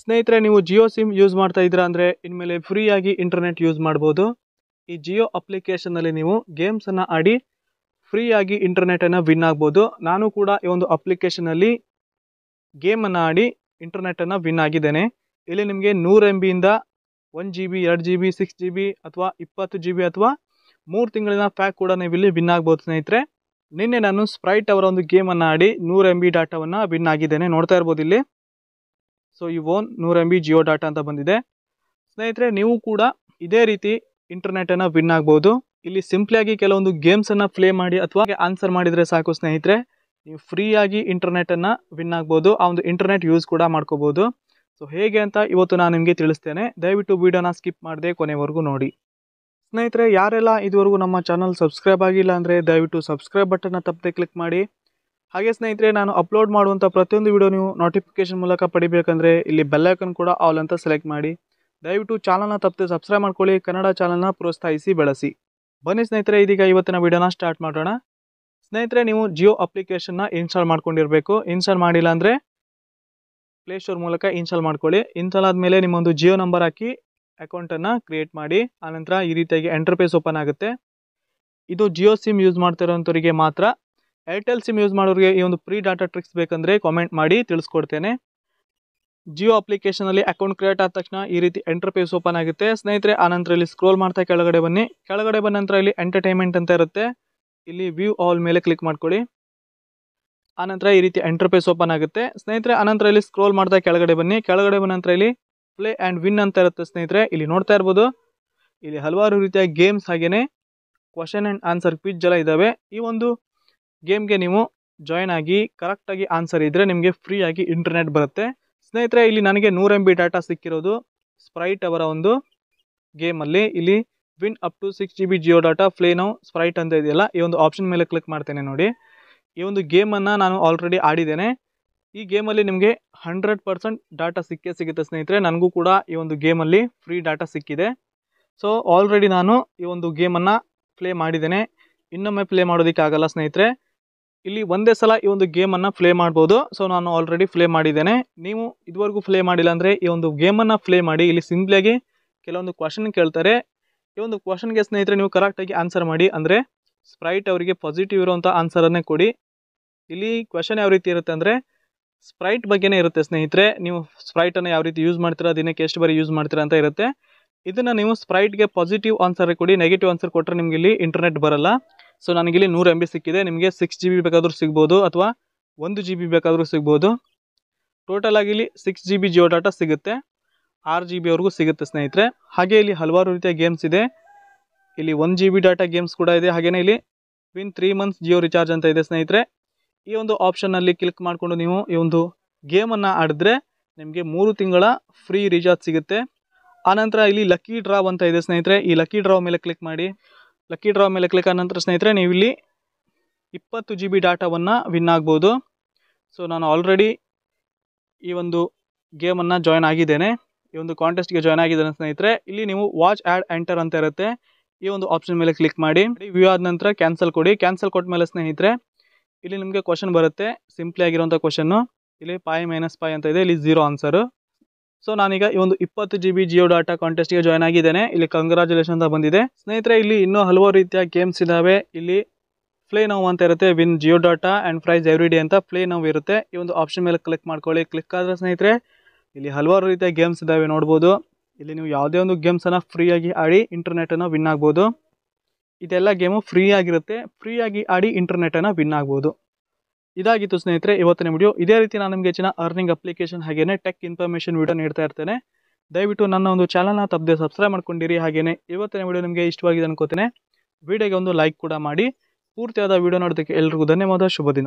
ಸ್ನೇಹಿತರೆ, ನೀವು Jio sim use ಮಾಡ್ತಾ ಇದ್ದೀರಾ ಅಂದರೆ ಇನ್ಮೇಲೆ ಫ್ರೀಯಾಗಿ ಇಂಟರ್ನೆಟ್ ಯೂಸ್ ಮಾಡ್ಬೋದು. ಈ ಜಿಯೋ ಅಪ್ಲಿಕೇಶನ್ನಲ್ಲಿ ನೀವು ಗೇಮ್ಸನ್ನು ಆಡಿ ಫ್ರೀಯಾಗಿ ಇಂಟರ್ನೆಟನ್ನು ವಿನ್ ಆಗ್ಬೋದು. ನಾನು ಕೂಡ ಈ ಒಂದು ಅಪ್ಲಿಕೇಶನಲ್ಲಿ ಗೇಮನ್ನು ಆಡಿ ಇಂಟರ್ನೆಟನ್ನು ವಿನ್ ಆಗಿದ್ದೇನೆ. ಇಲ್ಲಿ ನಿಮಗೆ 100 MBಯಿಂದ 1 GB, 2 GB, 6 GB ಅಥವಾ 20 GB ಅಥವಾ 3 ತಿಂಗಳಿನ ಪ್ಯಾಕ್ ಕೂಡ ನೀವು ಇಲ್ಲಿ ವಿನ್ ಆಗ್ಬೋದು. ಸ್ನೇಹಿತರೆ, ನಿನ್ನೆ ನಾನು ಸ್ಪ್ರೈಟ್ ಅವರ ಒಂದು ಗೇಮನ್ನು ಆಡಿ 100 MB ಡಾಟಾವನ್ನು ವಿನ್ ಆಗಿದ್ದೇನೆ. ನೋಡ್ತಾ ಇರ್ಬೋದು ಇಲ್ಲಿ. ಸೊ ಈ ಓನ್ 100 MB ಜಿಯೋ ಡಾಟಾ ಅಂತ ಬಂದಿದೆ. ಸ್ನೇಹಿತರೆ, ನೀವು ಕೂಡ ಇದೇ ರೀತಿ ಇಂಟರ್ನೆಟನ್ನು ವಿನ್ ಆಗ್ಬೋದು. ಇಲ್ಲಿ ಸಿಂಪ್ಲಿಯಾಗಿ ಕೆಲವೊಂದು ಗೇಮ್ಸನ್ನು ಪ್ಲೇ ಮಾಡಿ ಅಥವಾ ಆನ್ಸರ್ ಮಾಡಿದರೆ ಸಾಕು ಸ್ನೇಹಿತರೆ, ನೀವು ಫ್ರೀಯಾಗಿ ಇಂಟರ್ನೆಟನ್ನು ವಿನ್ ಆಗ್ಬೋದು. ಆ ಒಂದು ಇಂಟರ್ನೆಟ್ ಯೂಸ್ ಕೂಡ ಮಾಡ್ಕೋಬೋದು. ಸೊ ಹೇಗೆ ಅಂತ ಇವತ್ತು ನಾನು ನಿಮಗೆ ತಿಳಿಸ್ತೇನೆ. ದಯವಿಟ್ಟು ವಿಡಿಯೋನ ಸ್ಕಿಪ್ ಮಾಡದೆ ಕೊನೆವರೆಗೂ ನೋಡಿ. ಸ್ನೇಹಿತರೆ, ಯಾರೆಲ್ಲ ಇದುವರೆಗೂ ನಮ್ಮ ಚಾನಲ್ ಸಬ್ಸ್ಕ್ರೈಬ್ ಆಗಿಲ್ಲ ಅಂದರೆ ದಯವಿಟ್ಟು ಸಬ್ಸ್ಕ್ರೈಬ್ ಬಟನ್ನ ತಪ್ಪದೆ ಕ್ಲಿಕ್ ಮಾಡಿ. ಹಾಗೆ ಸ್ನೇಹಿತರೆ, ನಾನು ಅಪ್ಲೋಡ್ ಮಾಡುವಂಥ ಪ್ರತಿಯೊಂದು ವಿಡಿಯೋ ನೀವು ನೋಟಿಫಿಕೇಶನ್ ಮೂಲಕ ಪಡಿಬೇಕಂದ್ರೆ ಇಲ್ಲಿ ಬೆಲ್ ಐಕನ್ ಕೂಡ ಆಲ್ ಅಂತ ಸೆಲೆಕ್ಟ್ ಮಾಡಿ. ದಯವಿಟ್ಟು ಚಾನಲ್ನ ತಪ್ಪದೆ ಸಬ್ಸ್ಕ್ರೈಬ್ ಮಾಡ್ಕೊಳ್ಳಿ. ಕನ್ನಡ ಚಾನಲ್ನ ಪ್ರೋತ್ಸಾಹಿಸಿ ಬೆಳೆಸಿ. ಬನ್ನಿ ಸ್ನೇಹಿತರೆ, ಇದೀಗ ಇವತ್ತಿನ ವಿಡಿಯೋನ ಸ್ಟಾರ್ಟ್ ಮಾಡೋಣ. ಸ್ನೇಹಿತರೆ, ನೀವು ಜಿಯೋ ಅಪ್ಲಿಕೇಶನ್ನ ಇನ್ಸ್ಟಾಲ್ ಮಾಡ್ಕೊಂಡಿರಬೇಕು. ಇನ್ಸ್ಟಾಲ್ ಮಾಡಿಲ್ಲ ಅಂದರೆ ಪ್ಲೇಸ್ಟೋರ್ ಮೂಲಕ ಇನ್ಸ್ಟಾಲ್ ಮಾಡ್ಕೊಳ್ಳಿ. ಇನ್ಸ್ಟಾಲ್ ಆದಮೇಲೆ ನಿಮ್ಮೊಂದು ಜಿಯೋ ನಂಬರ್ ಹಾಕಿ ಅಕೌಂಟನ್ನು ಕ್ರಿಯೇಟ್ ಮಾಡಿ. ಆನಂತರ ಈ ರೀತಿಯಾಗಿ ಎಂಟರ್ಫೇಸ್ ಓಪನ್ ಆಗುತ್ತೆ. ಇದು ಜಿಯೋ ಸಿಮ್ ಯೂಸ್ ಮಾಡ್ತಿರೋಂಥವರಿಗೆ ಮಾತ್ರ. ಏರ್ಟೆಲ್ ಸಿಮ್ ಯೂಸ್ ಮಾಡೋರಿಗೆ ಈ ಒಂದು ಫ್ರೀ ಡಾಟಾ ಟ್ರಿಕ್ಸ್ ಬೇಕಂದರೆ ಕಾಮೆಂಟ್ ಮಾಡಿ ತಿಳಿಸ್ಕೊಡ್ತೇನೆ. ಜಿಯೋ ಅಪ್ಲಿಕೇಶನಲ್ಲಿ ಅಕೌಂಟ್ ಕ್ರಿಯೇಟ್ ಆದ ತಕ್ಷಣ ಈ ರೀತಿ ಎಂಟರ್ಫೇಸ್ ಓಪನ್ ಆಗುತ್ತೆ ಸ್ನೇಹಿತರೆ. ಆನಂತರ ಇಲ್ಲಿ ಸ್ಕ್ರೋಲ್ ಮಾಡ್ತಾ ಕೆಳಗಡೆ ಬನ್ನಿ ನಂತರ ಇಲ್ಲಿ ಎಂಟರ್ಟೈನ್ಮೆಂಟ್ ಅಂತ ಇರುತ್ತೆ. ಇಲ್ಲಿ ವ್ಯೂ ಆಲ್ ಮೇಲೆ ಕ್ಲಿಕ್ ಮಾಡ್ಕೊಳ್ಳಿ. ಆನಂತರ ಈ ರೀತಿ ಎಂಟರ್ಫೇಸ್ ಓಪನ್ ಆಗುತ್ತೆ ಸ್ನೇಹಿತರೆ. ಆನಂತರ ಇಲ್ಲಿ ಸ್ಕ್ರೋಲ್ ಮಾಡ್ತಾ ಕೆಳಗಡೆ ಬನ್ನಿ ನಂತರ ಇಲ್ಲಿ ಪ್ಲೇ ಆ್ಯಂಡ್ ವಿನ್ ಅಂತ ಇರುತ್ತೆ ಸ್ನೇಹಿತರೆ. ಇಲ್ಲಿ ನೋಡ್ತಾ ಇರ್ಬೋದು. ಇಲ್ಲಿ ಹಲವಾರು ರೀತಿಯ ಗೇಮ್ಸ್ ಹಾಗೆಯೇ ಕ್ವಶನ್ ಆ್ಯಂಡ್ ಆನ್ಸರ್ ಕ್ವಿಜ್ ಎಲ್ಲ ಇದ್ದಾವೆ. ಈ ಒಂದು ಗೇಮ್ಗೆ ನೀವು ಜಾಯ್ನ್ ಆಗಿ ಕರೆಕ್ಟಾಗಿ ಆನ್ಸರ್ ಇದ್ದರೆ ನಿಮಗೆ ಫ್ರೀಯಾಗಿ ಇಂಟರ್ನೆಟ್ ಬರುತ್ತೆ ಸ್ನೇಹಿತರೆ. ಇಲ್ಲಿ ನನಗೆ 100 MB ಡಾಟಾ ಸಿಕ್ಕಿರೋದು ಸ್ಪ್ರೈಟ್ ಅವರ ಒಂದು ಗೇಮಲ್ಲಿ. ಇಲ್ಲಿ win up to 6 GB Jio data play now Sprite ಅಂತ ಇದೆಯಲ್ಲ, ಈ ಒಂದು ಆಪ್ಷನ್ ಮೇಲೆ ಕ್ಲಿಕ್ ಮಾಡ್ತೇನೆ. ನೋಡಿ, ಈ ಒಂದು ಗೇಮನ್ನು ನಾನು ಆಲ್ರೆಡಿ ಆಡಿದ್ದೇನೆ. ಈ ಗೇಮಲ್ಲಿ ನಿಮಗೆ 100% ಡಾಟಾ ಸಿಗುತ್ತೆ ಸ್ನೇಹಿತರೆ. ನನಗೂ ಕೂಡ ಈ ಒಂದು ಗೇಮಲ್ಲಿ ಫ್ರೀ ಡಾಟಾ ಸಿಕ್ಕಿದೆ. ಸೊ ಆಲ್ರೆಡಿ ನಾನು ಈ ಒಂದು ಗೇಮನ್ನು ಪ್ಲೇ ಮಾಡಿದ್ದೇನೆ. ಇನ್ನೊಮ್ಮೆ ಪ್ಲೇ ಮಾಡೋದಕ್ಕಾಗಲ್ಲ ಸ್ನೇಹಿತರೆ. ಇಲ್ಲಿ ಒಂದೇ ಸಲ ಈ ಒಂದು ಗೇಮನ್ನು ಪ್ಲೇ ಮಾಡ್ಬೋದು. ಸೊ ನಾನು ಆಲ್ರೆಡಿ ಪ್ಲೇ ಮಾಡಿದ್ದೇನೆ. ನೀವು ಇದುವರೆಗೂ ಪ್ಲೇ ಮಾಡಿಲ್ಲ ಅಂದರೆ ಈ ಒಂದು ಗೇಮನ್ನು ಪ್ಲೇ ಮಾಡಿ. ಇಲ್ಲಿ ಸಿಂಪ್ಲಿಯಾಗಿ ಕೆಲವೊಂದು ಕ್ವಶನ್ ಕೇಳ್ತಾರೆ. ಈ ಒಂದು ಕ್ವಶನ್ಗೆ ಸ್ನೇಹಿತರೆ ನೀವು ಕರೆಕ್ಟಾಗಿ ಆನ್ಸರ್ ಮಾಡಿ. ಅಂದರೆ ಸ್ಪ್ರೈಟ್ ಅವರಿಗೆ ಪಾಸಿಟಿವ್ ಇರುವಂಥ ಆನ್ಸರನ್ನೇ ಕೊಡಿ. ಇಲ್ಲಿ ಕ್ವಶನ್ ಯಾವ ರೀತಿ ಇರುತ್ತೆ ಅಂದರೆ ಸ್ಪ್ರೈಟ್ ಬಗ್ಗೆನೇ ಇರುತ್ತೆ ಸ್ನೇಹಿತರೆ. ನೀವು ಸ್ಪ್ರೈಟನ್ನು ಯಾವ ರೀತಿ ಯೂಸ್ ಮಾಡ್ತೀರಾ, ದಿನಕ್ಕೆ ಎಷ್ಟು ಬಾರಿ ಯೂಸ್ ಮಾಡ್ತೀರಾ ಅಂತ ಇರುತ್ತೆ. ಇದನ್ನು ನೀವು ಸ್ಪ್ರೈಟ್ಗೆ ಪಾಸಿಟಿವ್ ಆನ್ಸರ್ ಕೊಡಿ. ನೆಗೆಟಿವ್ ಆನ್ಸರ್ ಕೊಟ್ಟರೆ ನಿಮಗೆ ಇಲ್ಲಿ ಇಂಟರ್ನೆಟ್ ಬರಲ್ಲ. ಸೊ ನನಗಿಲ್ಲಿ 100 MB ಸಿಕ್ಕಿದೆ. ನಿಮಗೆ 6 GB ಬೇಕಾದರೂ ಸಿಗ್ಬೋದು ಅಥವಾ 1 GB ಬೇಕಾದರೂ ಸಿಗ್ಬೋದು. ಟೋಟಲ್ ಆಗಿ ಇಲ್ಲಿ 6 GB ಜಿಯೋ ಡಾಟಾ ಸಿಗುತ್ತೆ. 6 GBವರೆಗೂ ಸಿಗುತ್ತೆ ಸ್ನೇಹಿತರೆ. ಹಾಗೆ ಇಲ್ಲಿ ಹಲವಾರು ರೀತಿಯ ಗೇಮ್ಸ್ ಇದೆ. ಇಲ್ಲಿ 1 GB ಡಾಟಾ ಗೇಮ್ಸ್ ಕೂಡ ಇದೆ. ಹಾಗೆಯೇ ಇಲ್ಲಿ ವಿನ್ 3 ಮಂತ್ಸ್ ಜಿಯೋ ರಿಚಾರ್ಜ್ ಅಂತ ಇದೆ ಸ್ನೇಹಿತರೆ. ಈ ಒಂದು ಆಪ್ಷನ್ನಲ್ಲಿ ಕ್ಲಿಕ್ ಮಾಡಿಕೊಂಡು ನೀವು ಈ ಒಂದು ಗೇಮನ್ನು ಆಡಿದ್ರೆ ನಿಮಗೆ 3 ತಿಂಗಳ ಫ್ರೀ ರಿಚಾರ್ಜ್ ಸಿಗುತ್ತೆ. ಆನಂತರ ಇಲ್ಲಿ ಲಕ್ಕಿ ಡ್ರಾವ್ ಅಂತ ಇದೆ ಸ್ನೇಹಿತರೆ. ಈ ಲಕ್ಕಿ ಡ್ರಾವ್ ಮೇಲೆ ಕ್ಲಿಕ್ ಮಾಡಿ. ಲಕ್ಕಿ ಡ್ರಾ ಮೇಲೆ ಕ್ಲಿಕ್ ಆದ ನಂತರ ಸ್ನೇಹಿತರೆ ನೀವು ಇಲ್ಲಿ 20 GB ಡಾಟಾವನ್ನು ವಿನ್ ಆಗ್ಬೋದು. ಸೊ ನಾನು ಆಲ್ರೆಡಿ ಈ ಒಂದು ಗೇಮನ್ನು ಜಾಯ್ನ್ ಆಗಿದ್ದೇನೆ. ಈ ಒಂದು ಕಾಂಟೆಸ್ಟ್ಗೆ ಜಾಯ್ನ್ ಆಗಿದ್ದೇನೆ ಸ್ನೇಹಿತರೆ. ಇಲ್ಲಿ ನೀವು ವಾಚ್ ಆ್ಯಡ್ ಎಂಟರ್ ಅಂತ ಇರುತ್ತೆ. ಈ ಒಂದು ಆಪ್ಷನ್ ಮೇಲೆ ಕ್ಲಿಕ್ ಮಾಡಿ. ವ್ಯೂ ಆದ ನಂತರ ಕ್ಯಾನ್ಸಲ್ ಕೊಡಿ. ಕ್ಯಾನ್ಸಲ್ ಕೊಟ್ಟ ಮೇಲೆ ಸ್ನೇಹಿತರೆ ಇಲ್ಲಿ ನಿಮಗೆ ಕ್ವಶನ್ ಬರುತ್ತೆ. ಸಿಂಪ್ಲಿ ಆಗಿರುವಂಥ ಕ್ವಶನ್ನು. ಇಲ್ಲಿ π - π ಅಂತ ಇದೆ. ಇಲ್ಲಿ 0 ಆನ್ಸರು. ಸೊ ನಾನೀಗ ಈ ಒಂದು 20 GB ಜಿಯೋ ಡಾಟಾ ಕಾಂಟೆಸ್ಟ್ಗೆ ಜಾಯ್ನ್ ಆಗಿದ್ದೇನೆ. ಇಲ್ಲಿ ಕಂಗ್ರಾಚುಲೇಷನ್ ಅಂತ ಬಂದಿದೆ ಸ್ನೇಹಿತರೆ. ಇಲ್ಲಿ ಇನ್ನೂ ಹಲವಾರು ರೀತಿಯ ಗೇಮ್ಸ್ ಇದ್ದಾವೆ. ಇಲ್ಲಿ ಪ್ಲೇ ನೌ ಅಂತ ಇರುತ್ತೆ. Win Jio data and prize every day ಅಂತ ಪ್ಲೇ ನೌ ಇರುತ್ತೆ. ಈ ಒಂದು ಆಪ್ಷನ್ ಮೇಲೆ ಕ್ಲಿಕ್ ಮಾಡ್ಕೊಳ್ಳಿ. ಕ್ಲಿಕ್ ಆದರೆ ಸ್ನೇಹಿತರೆ ಇಲ್ಲಿ ಹಲವಾರು ರೀತಿಯ ಗೇಮ್ಸ್ ಇದ್ದಾವೆ ನೋಡ್ಬೋದು. ಇಲ್ಲಿ ನೀವು ಯಾವುದೇ ಒಂದು ಗೇಮ್ಸನ್ನು ಫ್ರೀಯಾಗಿ ಆಡಿ ಇಂಟರ್ನೆಟನ್ನು ವಿನ್ ಆಗ್ಬೋದು. ಇದೆಲ್ಲ ಗೇಮು ಫ್ರೀಯಾಗಿರುತ್ತೆ. ಫ್ರೀಯಾಗಿ ಆಡಿ ಇಂಟರ್ನೆಟನ್ನು ವಿನ್ ಆಗ್ಬೋದು. ಇದಾಗಿತ್ತು ಸ್ನೇಹಿತರೆ ಇವತ್ತಿನ ವಿಡಿಯೋ. ಇದೇ ರೀತಿ ನಾನು ನಿಮಗೆ ಹೆಚ್ಚಿನ ಅರ್ನಿಂಗ್ ಅಪ್ಲಿಕೇಶನ್ ಹಾಗೆಯೇ ಟೆಕ್ ಇನ್ಫಾರ್ಮೇಷನ್ ವಿಡಿಯೋ ನೀಡ್ತಾ ಇರ್ತೇನೆ. ದಯವಿಟ್ಟು ನನ್ನ ಒಂದು ಚಾನಲ್ನ ತಪ್ಪದೆ ಸಬ್ಸ್ಕ್ರೈಬ್ ಮಾಡ್ಕೊಂಡಿರಿ. ಹಾಗೆಯೇ ಇವತ್ತಿನ ವಿಡಿಯೋ ನಿಮಗೆ ಇಷ್ಟವಾಗಿದೆ ಅನ್ಕೋತೇನೆ. ವಿಡಿಯೋಗೆ ಒಂದು ಲೈಕ್ ಕೂಡ ಮಾಡಿ. ಪೂರ್ತಿಯಾದ ವಿಡಿಯೋ ನೋಡೋದಕ್ಕೆ ಎಲ್ರಿಗೂ ಧನ್ಯವಾದ. ಶುಭ ದಿನ.